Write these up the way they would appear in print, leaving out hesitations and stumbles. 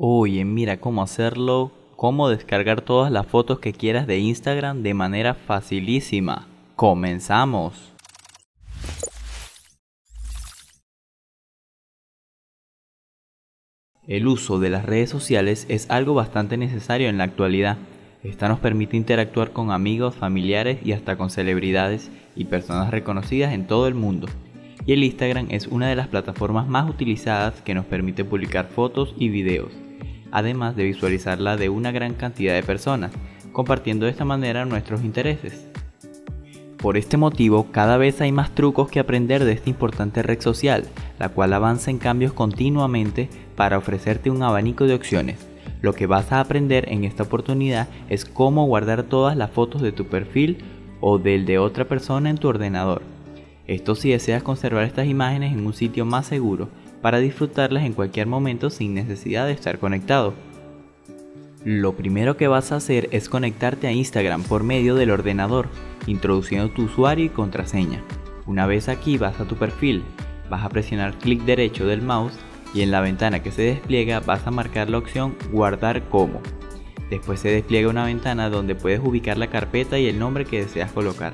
Hoy en Mira Cómo Hacerlo, cómo descargar todas las fotos que quieras de Instagram de manera facilísima. ¡Comenzamos! El uso de las redes sociales es algo bastante necesario en la actualidad. Esta nos permite interactuar con amigos, familiares y hasta con celebridades y personas reconocidas en todo el mundo. Y el Instagram es una de las plataformas más utilizadas que nos permite publicar fotos y videos, además de visualizarla de una gran cantidad de personas, compartiendo de esta manera nuestros intereses. Por este motivo, cada vez hay más trucos que aprender de esta importante red social, la cual avanza en cambios continuamente para ofrecerte un abanico de opciones. Lo que vas a aprender en esta oportunidad es cómo guardar todas las fotos de tu perfil o del de otra persona en tu ordenador. Esto si deseas conservar estas imágenes en un sitio más seguro, para disfrutarlas en cualquier momento sin necesidad de estar conectado. Lo primero que vas a hacer es conectarte a Instagram por medio del ordenador, introduciendo tu usuario y contraseña. Una vez aquí vas a tu perfil, vas a presionar clic derecho del mouse y en la ventana que se despliega vas a marcar la opción Guardar como. Después se despliega una ventana donde puedes ubicar la carpeta y el nombre que deseas colocar.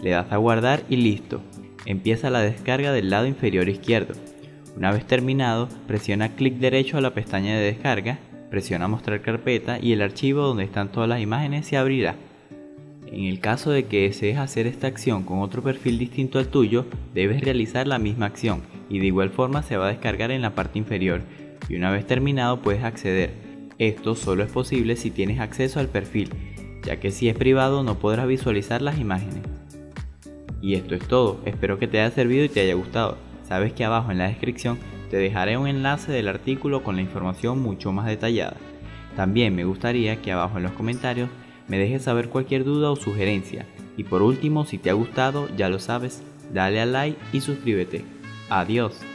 Le das a guardar y listo. Empieza la descarga del lado inferior izquierdo. Una vez terminado, presiona clic derecho a la pestaña de descarga, presiona mostrar carpeta y el archivo donde están todas las imágenes se abrirá. En el caso de que desees hacer esta acción con otro perfil distinto al tuyo, debes realizar la misma acción y de igual forma se va a descargar en la parte inferior y una vez terminado puedes acceder. Esto solo es posible si tienes acceso al perfil, ya que si es privado no podrás visualizar las imágenes. Y esto es todo, espero que te haya servido y te haya gustado. Sabes que abajo en la descripción te dejaré un enlace del artículo con la información mucho más detallada. También me gustaría que abajo en los comentarios me dejes saber cualquier duda o sugerencia. Y por último, si te ha gustado, ya lo sabes, dale a like y suscríbete. Adiós.